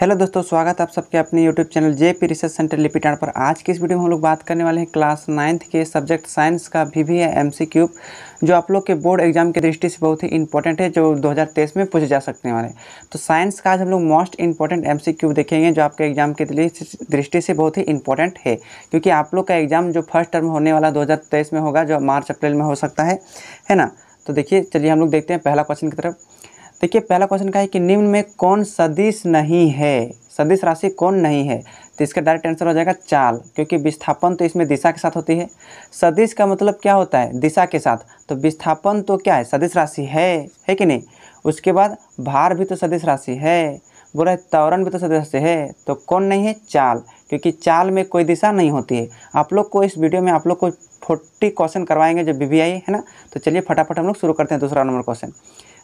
Hello दोस्तों, स्वागत है आप सबके अपने YouTube channel JP research centre लिपिटांड पर। आज की इस वीडियो में हम लोग बात करने वाले हैं क्लास 9th के सब्जेक्ट साइंस का वीवी या एमसीक्यू, जो आप लोग के बोर्ड एग्जाम की दृष्टि से बहुत ही इंपॉर्टेंट है, जो 2023 में पूछे जा सकने वाले। तो साइंस का आज हम लोग मोस्ट इंपॉर्टेंट एमसीक्यू देखेंगे, जो आपके एग्जाम के दृष्टि से बहुत ही इंपॉर्टेंट है, क्योंकि आप लोग का एग्जाम जो फर्स्ट टर्म होने वाला 2023 में होगा, जो मार्च अप्रैल में हो सकता है ना। तो देखिए, चलिए हम लोग देखते हैं पहला क्वेश्चन की तरफ। देखिए, पहला क्वेश्चन का है कि निम्न में कौन सदिश नहीं है, सदिश राशि कौन नहीं है। तो इसका डायरेक्ट आंसर हो जाएगा चाल, क्योंकि विस्थापन तो इसमें दिशा के साथ होती है। सदिश का मतलब क्या होता है, दिशा के साथ। तो विस्थापन तो क्या है, सदिश राशि है कि नहीं। उसके बाद भार भी तो सदिश राशि है, बोला त्वरण भी तो सदिश राशि है। तो कौन नहीं है, चाल, क्योंकि चाल में कोई दिशा नहीं होती है। आप लोग को इस वीडियो में आप लोग को 40 क्वेश्चन करवाएंगे जो वीवीआई है ना। तो चलिए फटाफट हम लोग शुरू करते हैं दूसरा नंबर क्वेश्चन।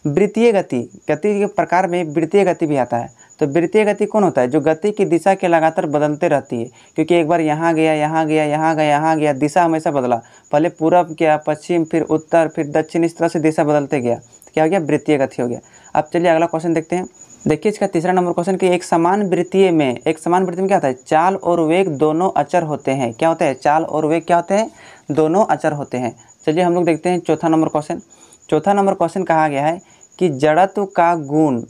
वृत्तीय गति, गति के प्रकार में वृत्तीय गति भी आता है। तो वृत्तीय गति कौन होता है, जो गति की दिशा के लगातार बदलते रहती है, क्योंकि एक बार यहाँ गया यहाँ गया यहाँ गया यहाँ गया, दिशा हमेशा बदला। पहले पूरब गया, पश्चिम, फिर उत्तर, फिर दक्षिण, इस तरह से दिशा बदलते गया। तो क्या हो गया, वृत्तीय गति हो गया। अब चलिए अगला क्वेश्चन देखते हैं। देखिए इसका तीसरा नंबर क्वेश्चन कि एक समान वृत्तीय में क्या होता है, चाल और वेग दोनों अचर होते हैं। क्या होते हैं, चाल और वेग क्या होते हैं, दोनों अचर होते हैं। चलिए हम लोग देखते हैं चौथा नंबर क्वेश्चन। चौथा नंबर क्वेश्चन कहा गया है कि जड़त्व का गुण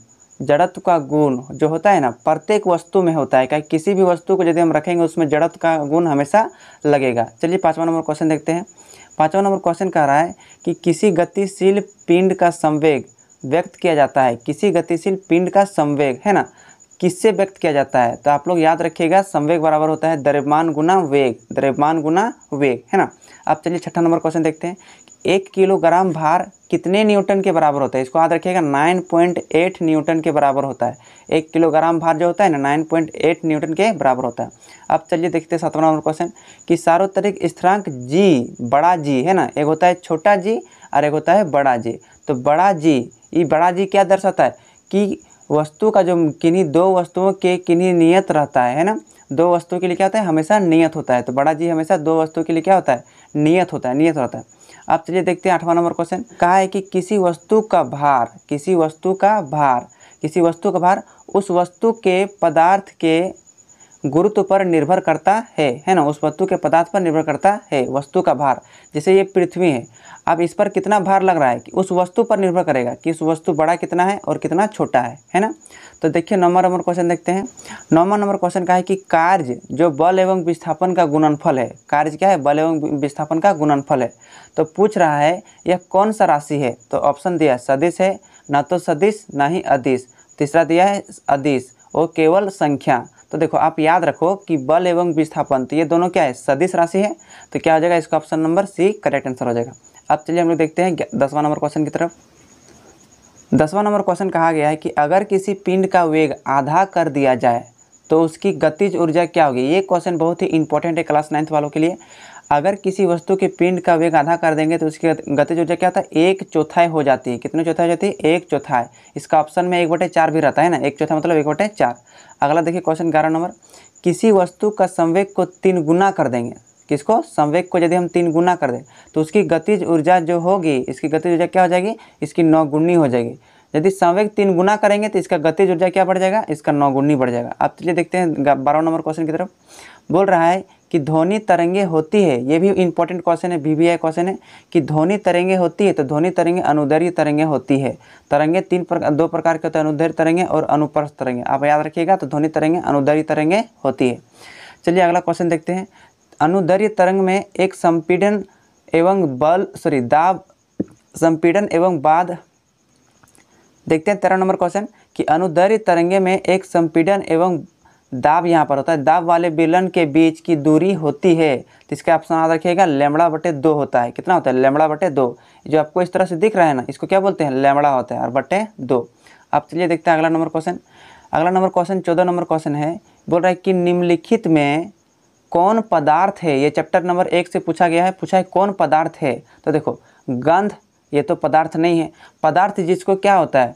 जो होता है ना, प्रत्येक वस्तु में होता है। क्या किसी भी वस्तु को यदि हम रखेंगे उसमें जड़त्व का गुण हमेशा लगेगा। चलिए पांचवा नंबर क्वेश्चन देखते हैं। पांचवा नंबर क्वेश्चन कह रहा है कि किसी गतिशील पिंड का संवेग व्यक्त किया जाता है। किसी गतिशील पिंड का संवेग है ना, किससे व्यक्त किया जाता है। तो आप लोग याद रखिएगा, संवेग बराबर होता है द्रव्यमान गुना वेग, द्रव्यमान गुना वेग है ना। अब चलिए छठा नंबर क्वेश्चन देखते हैं। 1 किलोग्राम भार कितने न्यूटन के बराबर होता है, इसको याद रखिएगा, 9.8 न्यूटन के बराबर होता है। 1 किलोग्राम भार जो होता है ना, 9.8 न्यूटन के बराबर होता है। अब चलिए देखते हैं सातवां नंबर क्वेश्चन कि सार्वत्रिक स्थिरांक जी, बड़ा जी है ना, एक होता है छोटा जी और एक होता है बड़ा जी। तो बड़ा जी, ये बड़ा जी क्या दर्शाता है कि वस्तु का जो किन्हीं दो वस्तुओं के किन्हीं नियत रहता है ना। दो वस्तुओं के लिए क्या होता है, हमेशा नियत होता है। तो बड़ा जी हमेशा दो वस्तुओं के लिए क्या होता है, नियत होता है, नियत रहता है। अब चलिए देखते हैं आठवां नंबर क्वेश्चन। कहा है कि किसी वस्तु का भार उस वस्तु के पदार्थ के गुरुत्व पर निर्भर करता है ना। उस वस्तु के पदार्थ पर निर्भर करता है वस्तु का भार। जैसे ये पृथ्वी है, अब इस पर कितना भार लग रहा है कि उस वस्तु पर निर्भर करेगा कि उस वस्तु बड़ा कितना है और कितना छोटा है ना। तो देखिए नंबर क्वेश्चन देखते हैं। नौवां नंबर क्वेश्चन का है कि कार्य जो बल एवं विस्थापन का गुणनफल है। कार्य क्या है, बल एवं विस्थापन का गुणनफल है। तो पूछ रहा है यह कौन सा राशि है। तो ऑप्शन दिया है सदिश है, ना तो सदिश ना ही अदिश। तीसरा दिया है अदिश और केवल संख्या। तो देखो आप याद रखो कि बल एवं विस्थापन, तो ये दोनों क्या है, सदिश राशि है। तो क्या हो जाएगा, इसका option number C correct answer हो जाएगा। अब चलिए हम लोग देखते हैं 10वां नंबर क्वेश्चन की तरफ। 10वां नंबर क्वेश्चन कहा गया है कि अगर किसी पिंड का वेग आधा कर दिया जाए तो उसकी गतिज ऊर्जा क्या होगी। ये क्वेश्चन बहुत ही इंपॉर्टेंट है क्लास 9th वालों के लिए। अगर किसी वस्तु के पिंड का वेग आधा कर देंगे तो उसकी गतिज ऊर्जा क्या होता है, 1/4 हो जाती है। कितने चौथाई हो जाती है, 1/4। इसका ऑप्शन में 1/4 भी रहता है ना, 1/4 मतलब 1/4। अगला देखिए क्वेश्चन 11 नंबर। किसी वस्तु का संवेग को 3 गुना कर देंगे, किसको, संवेग को यदि हम 3 गुना कर दें तो उसकी गतिज ऊर्जा जो होगी, इसकी गतिज ऊर्जा क्या हो जाएगी, इसकी 9 गुनी हो जाएगी। यदि संवेग 3 गुना करेंगे तो इसका गतिज ऊर्जा क्या बढ़ जाएगा, इसका 9 गुनी बढ़ जाएगा। अब चलिए देखते हैं 12 नंबर क्वेश्चन की तरफ। बोल रहा है कि ध्वनि तरंगे होती है। ये भी इंपॉर्टेंट क्वेश्चन है, वीवीआई क्वेश्चन है कि ध्वनि तरंगे होती है। तो ध्वनि तरंगे अनुदैर्घ्य तरंगे होती है। तरंगे दो प्रकार के होते हैं, अनुदैर्घ्य तरंगे और अनुप्रस्थ तरंगे। आप याद रखिएगा, तो ध्वनि तरंगे अनुदैर्घ्य तरंगे होती है। चलिए अगला क्वेश्चन देखते हैं। अनुदैर्घ्य तरंग में एक संपीड़न एवं बाद देखते हैं 13 नंबर क्वेश्चन कि अनुदैर्घ्य तरंगे में एक संपीड़न एवं दाब, यहाँ पर होता है दाब वाले बेलन के बीच की दूरी होती है। तो इसका ऑप्शन याद रखिएगा, λ/2 होता है। कितना होता है, λ/2। जो आपको इस तरह से दिख रहा है ना, इसको क्या बोलते हैं, लैम्बड़ा होता है और /2। अब चलिए देखते हैं अगला नंबर क्वेश्चन 14 नंबर क्वेश्चन है। बोल रहा है कि निम्नलिखित में कौन पदार्थ है। ये चैप्टर नंबर 1 से पूछा गया है, पूछा है कौन पदार्थ है। तो देखो गंध, ये तो पदार्थ नहीं है। पदार्थ जिसको क्या होता है,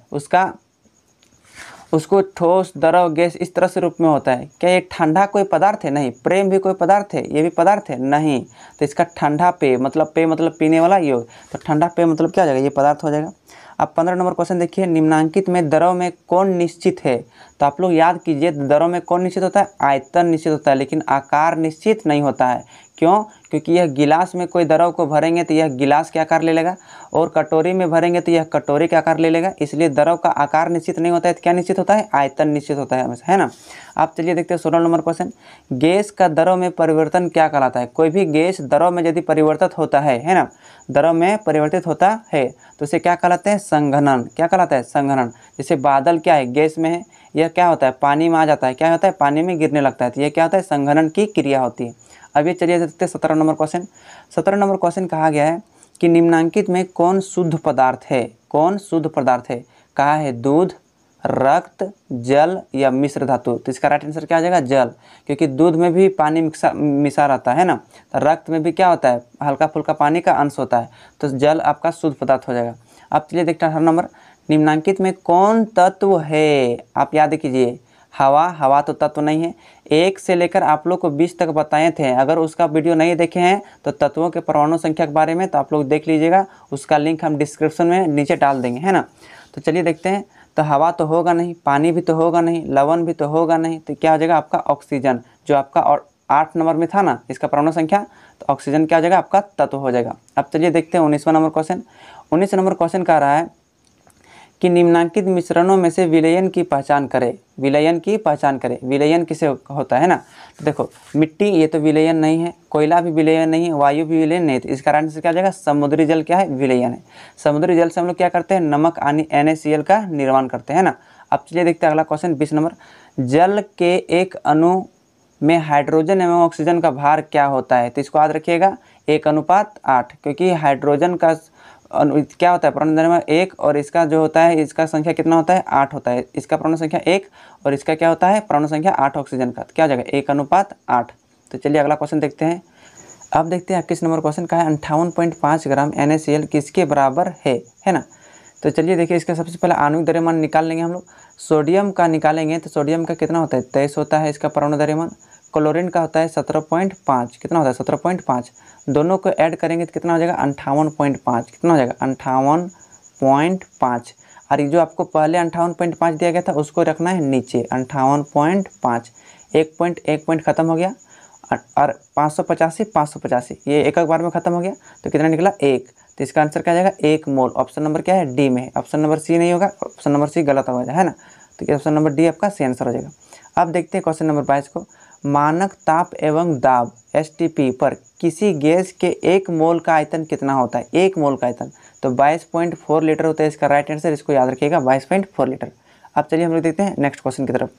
उसको ठोस, द्रव, गैस इस तरह से रूप में होता है। क्या ये ठंडा कोई पदार्थ है, नहीं। प्रेम भी कोई पदार्थ है, ये भी पदार्थ है, नहीं। तो इसका ठंडा पेय मतलब पीने वाला ये हो। तो ठंडा पेय मतलब क्या हो जाएगा, ये पदार्थ हो जाएगा। अब 15 नंबर क्वेश्चन देखिए, निम्नांकित में द्रव में कौन निश्चित है। तो आप लोग याद कीजिए दरों में कौन निश्चित होता है, आयतन निश्चित होता है, लेकिन आकार निश्चित नहीं होता है। क्यों? क्योंकि यह गिलास में कोई दरों को भरेंगे तो यह गिलास के आकार ले लेगा, और कटोरी में भरेंगे तो यह कटोरी के आकार ले लेगा, इसलिए दरों का आकार निश्चित नहीं होता है। तो क्या निश्चित होता है? आयतन निश्चित होता है, है ना। आप चलिए देखते हैं 16 नंबर क्वेश्चन, गैस का दरों में परिवर्तन क्या कहलाता है? कोई भी गैस दरों में यदि परिवर्तित होता है ना, दरों में परिवर्तित होता है तो इसे क्या कहलाते हैं? संघनन। क्या कहलाता है? संघनन। जैसे बादल क्या है? गैस में है, यह क्या होता है? पानी में आ जाता है, क्या होता है? पानी में गिरने लगता है, तो यह क्या होता है? संघनन की क्रिया होती है। अब ये चलिए देखते हैं 17 नंबर क्वेश्चन। 17 नंबर क्वेश्चन कहा गया है कि निम्नांकित में कौन शुद्ध पदार्थ है? कौन शुद्ध पदार्थ है? कहा है दूध, रक्त, जल या मिश्र धातु। तो इसका राइट आंसर क्या आ जाएगा? जल, क्योंकि दूध में भी पानी मिसा रहता है ना, रक्त में भी क्या होता है? हल्का फुल्का पानी का अंश होता है, तो जल आपका शुद्ध पदार्थ हो जाएगा। अब चलिए देखते हैं 18 नंबर, निम्नांकित में कौन तत्व है? आप याद कीजिए हवा, हवा तो तत्व नहीं है, 1 से लेकर आप लोग को 20 तक बताए थे, अगर उसका वीडियो नहीं देखे हैं तो तत्वों के परमाणु संख्या के बारे में तो आप लोग देख लीजिएगा, उसका लिंक हम डिस्क्रिप्शन में नीचे डाल देंगे, है ना। तो चलिए देखते हैं, तो हवा तो होगा नहीं, पानी भी तो होगा नहीं, लवण भी तो होगा नहीं, तो क्या हो जाएगा आपका? ऑक्सीजन, जो आपका 8 नंबर में था ना, इसका परमाणु संख्या, तो ऑक्सीजन क्या हो जाएगा? आपका तत्व हो जाएगा। अब चलिए देखते हैं 19वां नंबर क्वेश्चन। 19 नंबर क्वेश्चन कह रहा है कि निम्नांकित मिश्रणों में से विलयन की पहचान करें। विलयन की पहचान करें, विलयन किसे होता है ना। तो देखो मिट्टी, ये तो विलयन नहीं है, कोयला भी विलयन नहीं है, वायु भी विलयन नहीं है, तो इसका आंसर क्या आ जाएगा? समुद्री जल क्या है? विलयन है। समुद्री जल से हम लोग क्या करते हैं? नमक यानी NaCl का निर्माण करते हैं ना। अब चलिए देखते हैं अगला क्वेश्चन 20 नंबर, जल के एक अणु में हाइड्रोजन एवं ऑक्सीजन का भार क्या होता है? तो इसको याद रखिएगा 1:8, क्योंकि हाइड्रोजन का क्या होता है? परमाणु संख्या में 1, और इसका जो होता है, इसका संख्या कितना होता है? 8 होता है, इसका परमाणु संख्या 1 और इसका क्या होता है? परमाणु संख्या 8 ऑक्सीजन का, क्या हो जाएगा? 1:8। तो चलिए अगला क्वेश्चन देखते हैं। अब देखते हैं 21 नंबर क्वेश्चन का है 58.5 ग्राम NaCl किसके बराबर है ना। तो चलिए देखिए, इसका सबसे पहले आणविक द्रव्यमान निकाल लेंगे हम लोग। सोडियम का निकालेंगे तो सोडियम का कितना होता है? 23 होता है इसका परमाणु द्रव्यमान। क्लोरीन का होता है 17.5, कितना होता है? 17.5। दोनों को ऐड करेंगे तो कितना हो जाएगा? 58.5, कितना हो जाएगा? 58.5। और ये जो आपको पहले 58.5 दिया गया था उसको रखना है नीचे, 58.5। एक पॉइंट खत्म हो गया, और 585, ये एक बार में खत्म हो गया, तो कितना निकला? 1। तो इसका आंसर क्या जाएगा? 1 मोल। ऑप्शन नंबर क्या है? डी में है, ऑप्शन नंबर सी नहीं होगा, ऑप्शन नंबर सी गलत हो जाएगा, है ना, तो ऑप्शन नंबर डी आपका सी आंसर हो जाएगा। अब देखते हैं क्वेश्चन नंबर 22 को, मानक ताप एवं दाब (STP) पर किसी गैस के 1 मोल का आयतन कितना होता है? 1 मोल का आयतन तो 22.4 लीटर होता है, इसका राइट आंसर, इसको याद रखिएगा 22.4 लीटर। अब चलिए हम लोग देखते हैं नेक्स्ट क्वेश्चन की तरफ।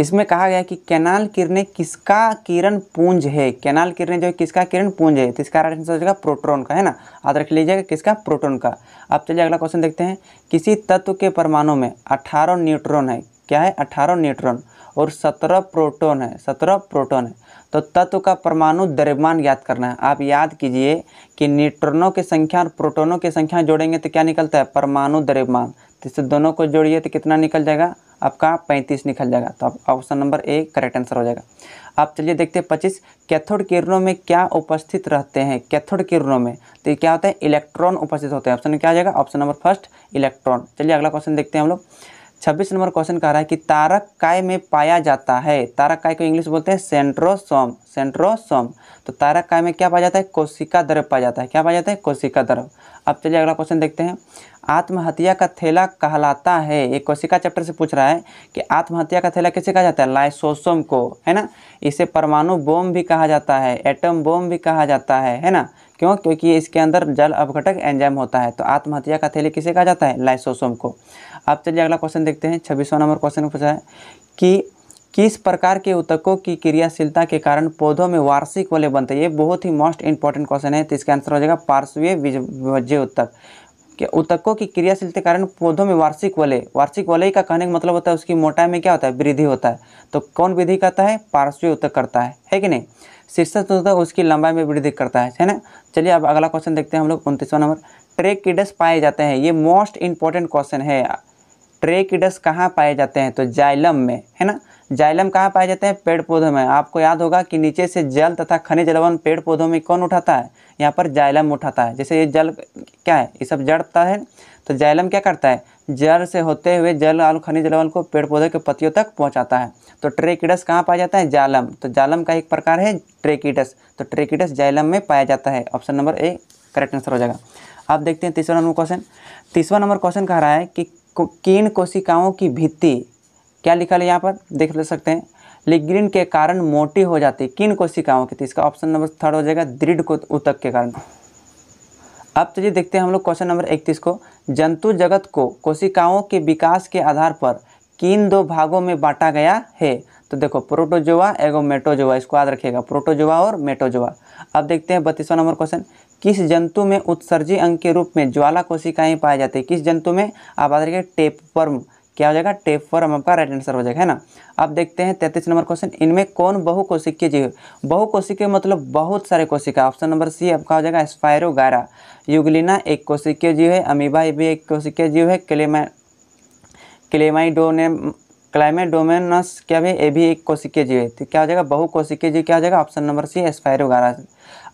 इसमें कहा गया कि कैनाल किरणें किसका किरण पुंज है? कैनाल किरणें जो है किसका किरण पुंज है? तो इसका राइट आंसर हो जाएगा प्रोटॉन का, है ना, याद रख लीजिएगा किसका? प्रोटॉन का। अब चलिए अगला क्वेश्चन देखते हैं। किसी तत्व के परमाणु में 18 न्यूट्रॉन है, क्या है? 18 न्यूट्रॉन और 17 प्रोटॉन है, 17 प्रोटॉन है, तो तत्व का परमाणु द्रव्यमान ज्ञात करना है। आप याद कीजिए कि न्यूट्रॉनों की संख्या और प्रोटॉनों की संख्या जोड़ेंगे तो क्या निकलता है? परमाणु द्रव्यमान। इससे दोनों को जोड़िए तो कितना निकल जाएगा? आपका 35 निकल जाएगा, तो option number A correct answer हो जाएगा। आप चलिए देखते हैं 25, कैथोड किरणों में क्या उपस्थित रहते हैं? कैथोड किरणों में तो क्या होता है? इलेक्ट्रॉन उपस्थित होते हैं, ऑप्शन क्या आ जाएगा? Option number first electron. चलिए अगला क्वेश्चन देखते हैं हम लोग। 26 नंबर क्वेश्चन कह रहा है कि तारक काय में पाया जाता है, तारक काय को इंग्लिश बोलते हैं सेंट्रोसोम, सेंट्रोसोम, तो तारक काय में क्या पाया जाता है? कोशिका द्रव्य पाया जाता है, क्या पाया जाता है? कोशिका द्रव्य। अब चलिए अगला क्वेश्चन देखते हैं। आत्महत्या का थैला कहलाता है, ये कोशिका चैप्टर से पूछ रहा है कि आत्महत्या का थैला किसे कहा जाता है? लाइसोसोम को, है ना। इसे परमाणु बम भी कहा जाता है, एटम बम भी कहा जाता है ना। क्यों? क्योंकि इसके अंदर जल अपघटक एंजाइम होता है, तो आत्महत्या का थैला किसे कहा जाता है? लाइसोसोम को। अब चलिए अगला क्वेश्चन देखते हैं। 26वां नंबर क्वेश्चन पूछा है कि किस प्रकार के ऊतकों की क्रियाशीलता के कारण पौधों में वार्षिक वलय बनते हैं? ये बहुत ही मोस्ट इंपॉर्टेंट क्वेश्चन है, तो इसका आंसर हो जाएगा पार्श्वीय बीजभज्य ऊतक। ऊतकों की क्रियाशीलता के कारण पौधों में वार्षिक वलय, वार्षिक वलय का कहने का मतलब होता है उसकी मोटाई में क्या होता है? वृद्धि होता है, तो कौन वृद्धि करता है? पार्श्वीय ऊतक करता है कि नहीं। शीर्षस्थ ऊतक उसकी लंबाई में वृद्धि करता है ना। चलिए अब अगला क्वेश्चन देखते हैं हम लोग। 29वां नंबर, ट्रैकिड्स पाए जाते हैं, ये मोस्ट इंपॉर्टेंट क्वेश्चन है। ट्रैकिड्स कहाँ पाए जाते हैं? तो जाइलम में, है ना। जाइलम कहाँ पाए जाते हैं? पेड़ पौधों में। आपको याद होगा कि नीचे से जल तथा खनिज लवण पेड़ पौधों में कौन उठाता है? यहाँ पर जाइलम उठाता है। जैसे ये जल क्या है, ये सब जड़ता है, तो जाइलम क्या करता है? जड़ से होते हुए जल और खनिज लवण को पेड़ पौधों के पत्तियों तक पहुँचाता है। तो ट्रेकिडस कहाँ पाया जाता है? जालम। तो जालम का एक प्रकार है ट्रेकिडस, तो ट्रेकिडस जाइलम में पाया जाता है। Option number A correct answer हो जाएगा। अब देखते हैं तीसरा नंबर क्वेश्चन। तीसरा नंबर क्वेश्चन कह रहा है कि किन कोशिकाओं की भित्ति, क्या लिखा है यहाँ पर देख ले सकते हैं, लिग्निन के कारण मोटी हो जाती है, किन कोशिकाओं की? तो इसका ऑप्शन नंबर थर्ड हो जाएगा, दृढ़ ऊतक के कारण। अब चलिए देखते हैं हम लोग क्वेश्चन नंबर 31 को। जंतु जगत को कोशिकाओं के विकास के आधार पर किन दो भागों में बांटा गया है? तो देखो प्रोटोजोआ एवं मेटोजोआ, इसको याद रखिएगा, प्रोटोजोआ और मेटोजोआ। अब देखते हैं 32वां नंबर क्वेश्चन। किस जंतु में उत्सर्जी अंग के रूप में ज्वाला कोशिकाएं पाई जाती है? किस जंतु में? आप याद रखिए टेपवर्म। क्या हो जाएगा? टेपवर्म आपका राइट आंसर हो जाएगा, है ना। अब देखते हैं 33 नंबर क्वेश्चन। इनमें कौन बहुकोशिकीय जीव? बहुकोशिकीय मतलब बहुत सारे कोशिका। ऑप्शन नंबर सी आपका हो जाएगा स्पायरोगायरा। युगलिना एक कोशिकीय जीव है, अमीबा भी एक कोशिकीय जीव है, क्लेमाइडोमेनस क्या है, ये भी एक कोशिकीय जीव है। तो क्या हो जाएगा? बहुकोशिकीय जीव क्या हो जाएगा? Option number C spirogyra.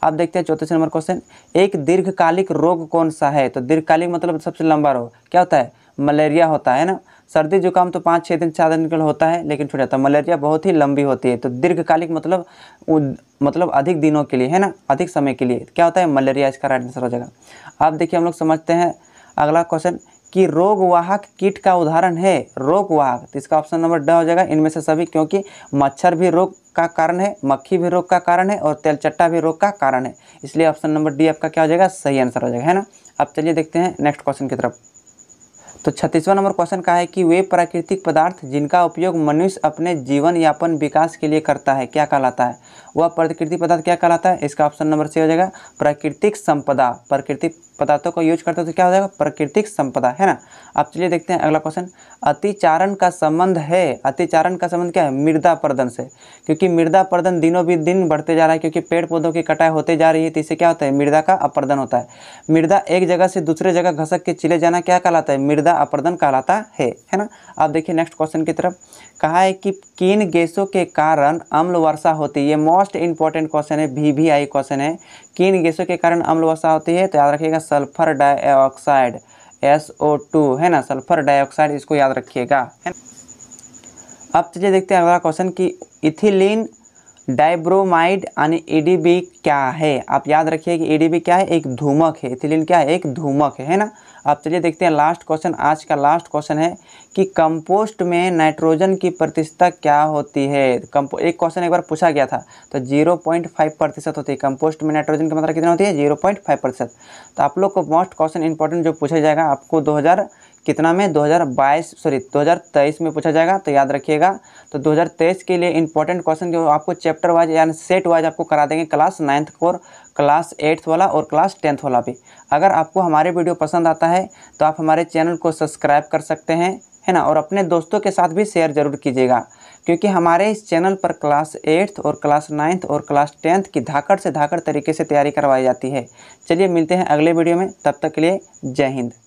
अब देखते हैं 34 नंबर क्वेश्चन। एक दीर्घकालिक रोग कौन सा है? तो दीर्घकालिक मतलब सबसे लंबा रोग क्या होता है? मलेरिया होता है ना। सर्दी जुकाम तो 5-6 दिन 4 दिन का होता है लेकिन छूट जाता है। मलेरिया बहुत ही लंबी होती है, तो दीर्घकालिक मतलब अधिक दिनों के लिए, है ना, अधिक समय के लिए क्या होता है? मलेरिया इसका राइट आंसर हो जाएगा। अब देखिए हम लोग समझते हैं अगला क्वेश्चन कि रोगवाहक कीट का उदाहरण है रोगवाहक। तो इसका ऑप्शन नंबर ड हो जाएगा, इनमें से सभी, क्योंकि मच्छर भी रोग का कारण है, मक्खी भी रोग का कारण है और तेलचट्टा भी रोग का कारण है, इसलिए ऑप्शन नंबर डी आपका क्या हो जाएगा? सही आंसर हो जाएगा, है ना। अब चलिए देखते हैं नेक्स्ट क्वेश्चन की तरफ। तो 36वां नंबर क्वेश्चन का है कि वे प्राकृतिक पदार्थ जिनका उपयोग मनुष्य अपने जीवन यापन विकास के लिए करता है क्या कहलाता है? वह प्राकृतिक पदार्थ क्या कहलाता है? इसका ऑप्शन नंबर सी हो जाएगा, प्राकृतिक संपदा। प्राकृतिक पदार्थों को यूज करते हैं तो क्या हो जाएगा? प्राकृतिक संपदा, है ना। अब चलिए देखते हैं अगला क्वेश्चन। अतिचारण का संबंध है, अतिचारण का संबंध क्या है? मृदा प्रदन से, क्योंकि मृदा प्रदन दिनों भी दिन बढ़ते जा रहा है, क्योंकि पेड़ पौधों की कटाई होते जा रही है, तो इससे क्या होता है? मृदा का अपरदन होता है। मृदा एक जगह से दूसरे जगह घसक के चले जाना क्या कहलाता है? मृदा अपरदन कहलाता है, है ना। अब देखिए नेक्स्ट क्वेश्चन की तरफ। कहा है कि किन गैसों के कारण अम्ल वर्षा होती है? ये मोस्ट इंपॉर्टेंट क्वेश्चन है, वीवीआई क्वेश्चन है। किन गैसों के कारण अम्ल वर्षा होती है? तो याद रखिएगा सल्फर डाइऑक्साइड SO2, है ना, सल्फर डाइऑक्साइड, इसको याद रखिएगा, है ना। अब चलिए देखते हैं अगला क्वेश्चन कि इथिलीन डाइब्रोमाइड यानी EDB क्या है? आप याद रखिए कि EDB क्या है? एक धूमक है। इथिलीन क्या है? एक धूमक है, ना। अब चलिए देखते हैं लास्ट क्वेश्चन, आज का लास्ट क्वेश्चन है कि कंपोस्ट में नाइट्रोजन की प्रतिशतता क्या होती है? एक क्वेश्चन एक बार पूछा गया था, तो 0.5% होती है। कंपोस्ट में नाइट्रोजन की मात्रा कितना होती है? 0.5%। तो आप लोग को मोस्ट क्वेश्चन इंपॉर्टेंट जो पूछा जाएगा आपको 2023 में पूछा जाएगा, तो याद रखिएगा। तो 2023 के लिए इंपॉर्टेंट क्वेश्चन जो आपको चैप्टर वाइज यानी सेट वाइज आपको करा देंगे, क्लास 9th और क्लास 8th वाला और क्लास 10th वाला भी। अगर आपको हमारे वीडियो पसंद आता है तो आप हमारे चैनल को सब्सक्राइब कर सकते हैं, है ना, और अपने दोस्तों के साथ भी शेयर ज़रूर कीजिएगा, क्योंकि हमारे इस चैनल पर क्लास 8th और क्लास 9th और क्लास 10th की धाकड़ से धाकड़ तरीके से तैयारी करवाई जाती है। चलिए मिलते हैं अगले वीडियो में, तब तक के लिए जय हिंद।